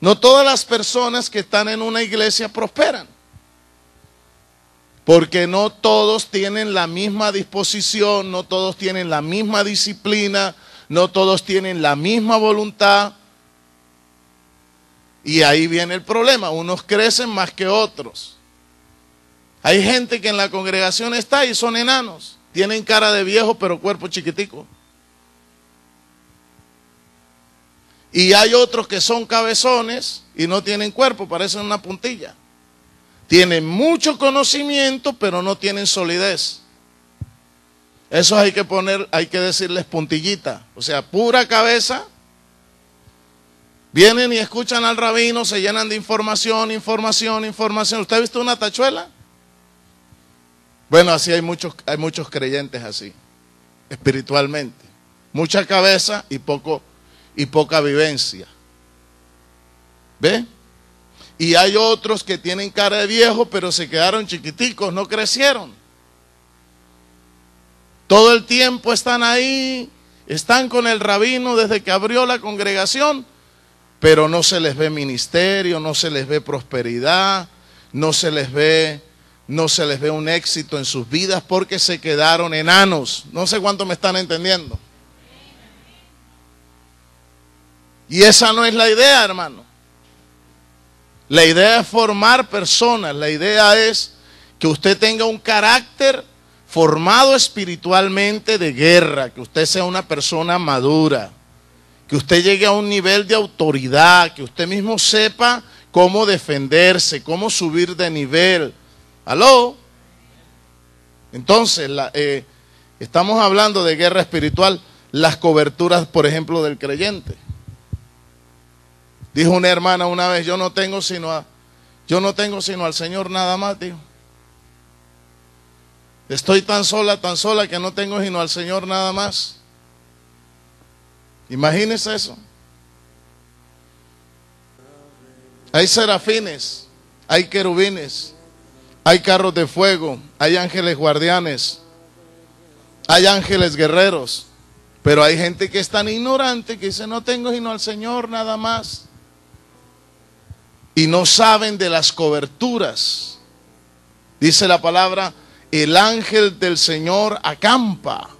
No todas las personas que están en una iglesia prosperan, porque no todos tienen la misma disposición, no todos tienen la misma disciplina, no todos tienen la misma voluntad. Y ahí viene el problema, unos crecen más que otros. Hay gente que en la congregación está y son enanos, tienen cara de viejo pero cuerpo chiquitico. Y hay otros que son cabezones y no tienen cuerpo, parecen una puntilla. Tienen mucho conocimiento, pero no tienen solidez. Eso hay que poner, hay que decirles puntillita, o sea, pura cabeza. Vienen y escuchan al rabino, se llenan de información. ¿Usted ha visto una tachuela? Bueno, así hay muchos creyentes así, espiritualmente. Mucha cabeza y poca vivencia. ¿Ve? Y hay otros que tienen cara de viejo, pero se quedaron chiquiticos, no crecieron. Todo el tiempo están ahí, están con el rabino desde que abrió la congregación, pero no se les ve ministerio, no se les ve prosperidad, no se les ve un éxito en sus vidas porque se quedaron enanos. No sé cuánto me están entendiendo. Y esa no es la idea, hermano. La idea es formar personas. La idea es que usted tenga un carácter formado espiritualmente de guerra, que usted sea una persona madura, que usted llegue a un nivel de autoridad, que usted mismo sepa cómo defenderse, cómo subir de nivel. ¿Aló? Entonces, estamos hablando de guerra espiritual, las coberturas, por ejemplo, del creyente. Dijo una hermana una vez, yo no tengo sino al Señor nada más, dijo. Estoy tan sola que no tengo sino al Señor nada más. Imagínense eso. Hay serafines, hay querubines, hay carros de fuego, hay ángeles guardianes, hay ángeles guerreros, pero hay gente que es tan ignorante que dice, no tengo sino al Señor nada más. Y no saben de las coberturas. Dice la palabra, el ángel del Señor acampa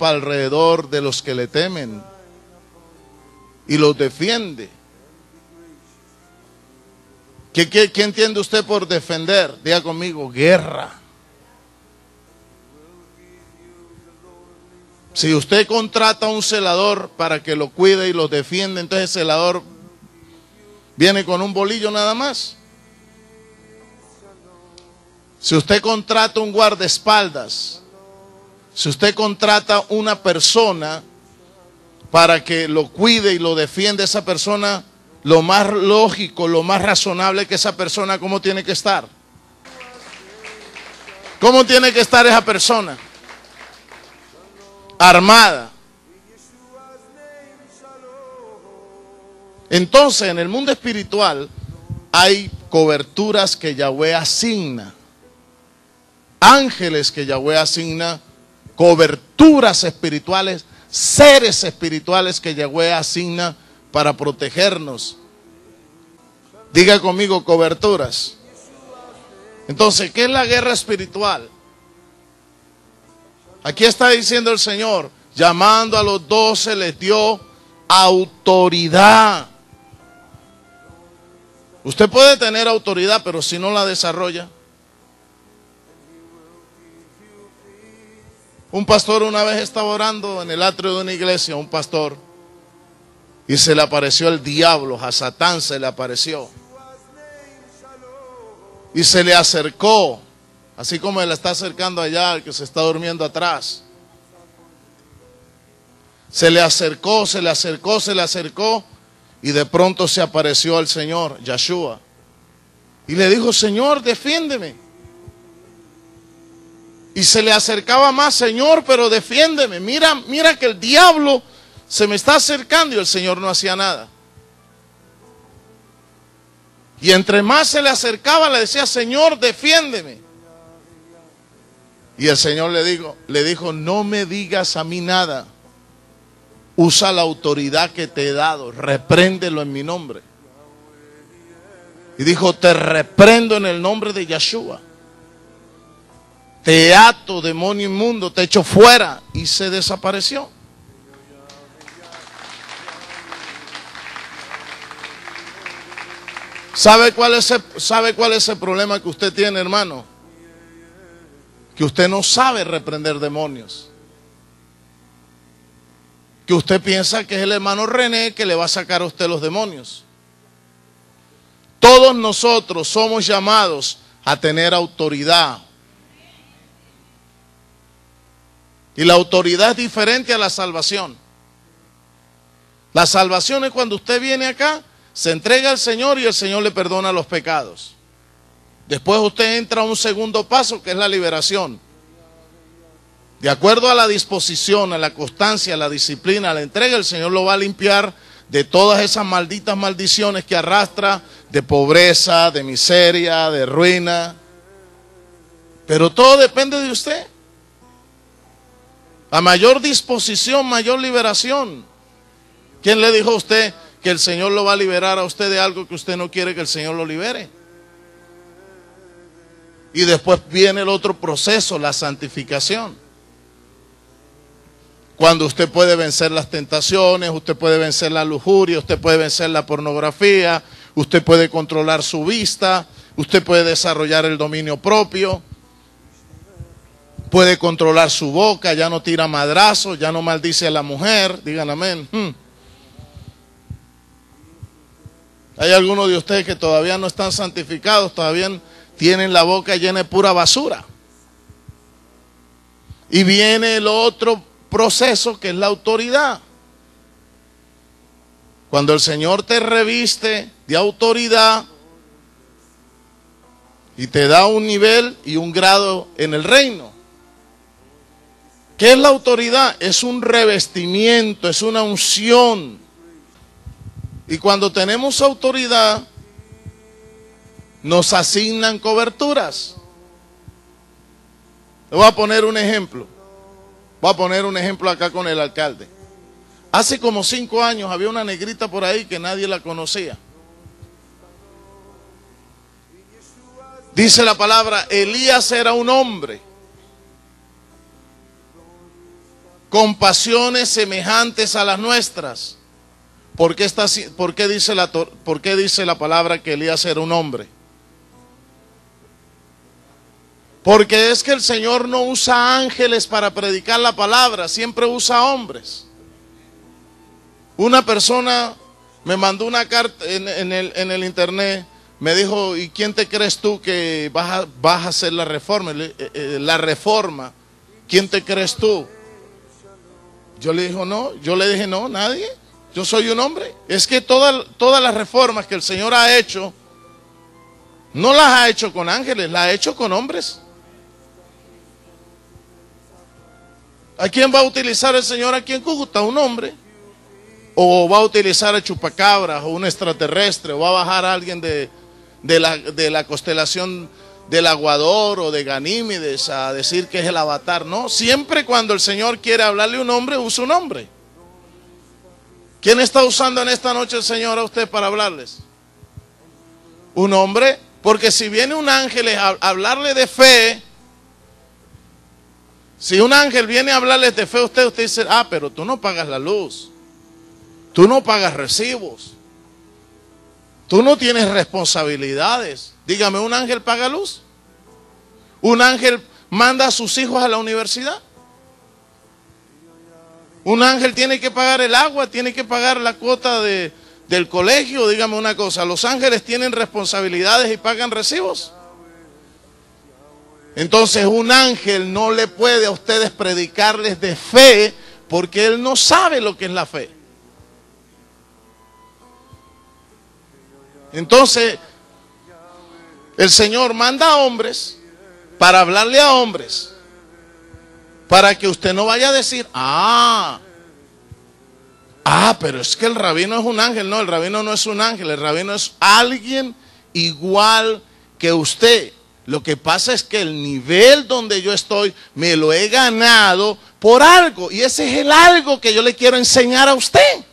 alrededor de los que le temen y los defiende. ¿Qué entiende usted por defender? Diga conmigo, guerra. Si usted contrata a un celador para que lo cuide y lo defiende, entonces el celador viene con un bolillo nada más. Si usted contrata un guardaespaldas, si usted contrata una persona para que lo cuide y lo defienda, esa persona, lo más lógico, lo más razonable, que esa persona, ¿cómo tiene que estar? ¿Cómo tiene que estar esa persona? Armada. Entonces, en el mundo espiritual hay coberturas que Yahweh asigna, ángeles que Yahweh asigna, coberturas espirituales, seres espirituales que Yahweh asigna para protegernos. Diga conmigo, coberturas. Entonces, ¿qué es la guerra espiritual? Aquí está diciendo el Señor, llamando a los 12 les dio autoridad. Usted puede tener autoridad, pero si no la desarrolla. Un pastor una vez estaba orando en el atrio de una iglesia, un pastor, y se le apareció el diablo, a Satán se le apareció. Y se le acercó, así como él está acercando allá al que se está durmiendo atrás. Se le acercó y de pronto se apareció al Señor, Yahshua, y le dijo, Señor, defiéndeme. Y se le acercaba más, Señor, pero defiéndeme, mira que el diablo se me está acercando, y el Señor no hacía nada. Y entre más se le acercaba, le decía, Señor, defiéndeme. Y el Señor le dijo, no me digas a mí nada. Usa la autoridad que te he dado. Repréndelo en mi nombre. Y dijo, te reprendo en el nombre de Yeshua. Te ato, demonio inmundo, te echo fuera. Y se desapareció. ¿Sabe cuál es el problema que usted tiene, hermano? Que usted no sabe reprender demonios. Que usted piensa que es el hermano René que le va a sacar a usted los demonios. Todos nosotros somos llamados a tener autoridad. Y la autoridad es diferente a la salvación. La salvación es cuando usted viene acá, se entrega al Señor y el Señor le perdona los pecados. Después usted entra a un segundo paso que es la liberación. De acuerdo a la disposición, a la constancia, a la disciplina, a la entrega, el Señor lo va a limpiar de todas esas malditas maldiciones que arrastra, de pobreza, de miseria, de ruina. Pero todo depende de usted. A mayor disposición, mayor liberación. ¿Quién le dijo a usted que el Señor lo va a liberar a usted de algo que usted no quiere que el Señor lo libere? Y después viene el otro proceso, la santificación. Cuando usted puede vencer las tentaciones, usted puede vencer la lujuria, usted puede vencer la pornografía, usted puede controlar su vista, usted puede desarrollar el dominio propio, puede controlar su boca, ya no tira madrazos, ya no maldice a la mujer, digan amén. Hay algunos de ustedes que todavía no están santificados, todavía tienen la boca llena de pura basura. Y viene el otro proceso que es la autoridad. Cuando el Señor te reviste de autoridad y te da un nivel y un grado en el reino. ¿Qué es la autoridad? Es un revestimiento, es una unción. Y cuando tenemos autoridad, nos asignan coberturas. Le voy a poner un ejemplo. Voy a poner un ejemplo acá con el alcalde. Hace como 5 años había una negrita por ahí que nadie la conocía. Dice la palabra, Elías era un hombre con pasiones semejantes a las nuestras. ¿Por qué dice la palabra que Elías era un hombre? Porque es que el Señor no usa ángeles para predicar la palabra, siempre usa hombres. Una persona me mandó una carta en el internet, me dijo, ¿y quién te crees tú que vas a hacer la reforma? ¿Quién te crees tú? Yo le dije, no, nadie. Yo soy un hombre. Es que todas las reformas que el Señor ha hecho, no las ha hecho con ángeles, las ha hecho con hombres. ¿A quién va a utilizar el Señor aquí en Cúcuta? Un hombre. O va a utilizar a chupacabras o un extraterrestre, o va a bajar a alguien de la constelación del Aguador o de Ganímedes a decir que es el avatar. No, siempre cuando el Señor quiere hablarle a un hombre, usa un hombre. ¿Quién está usando en esta noche el Señor a usted para hablarles? Un hombre, porque si viene un ángel a hablarle de fe, si un ángel viene a hablarles de fe a usted, usted dice, ah, pero tú no pagas la luz, tú no pagas recibos, tú no tienes responsabilidades. Dígame, ¿un ángel paga luz? ¿Un ángel manda a sus hijos a la universidad? Un ángel tiene que pagar el agua, tiene que pagar la cuota del colegio. Dígame una cosa, ¿los ángeles tienen responsabilidades y pagan recibos? Entonces un ángel no le puede a ustedes predicarles de fe porque él no sabe lo que es la fe. Entonces el Señor manda a hombres para hablarle a hombres. Para que usted no vaya a decir, pero es que el rabino es un ángel. No, el rabino no es un ángel, el rabino es alguien igual que usted. Lo que pasa es que el nivel donde yo estoy me lo he ganado por algo. Y ese es el algo que yo le quiero enseñar a usted.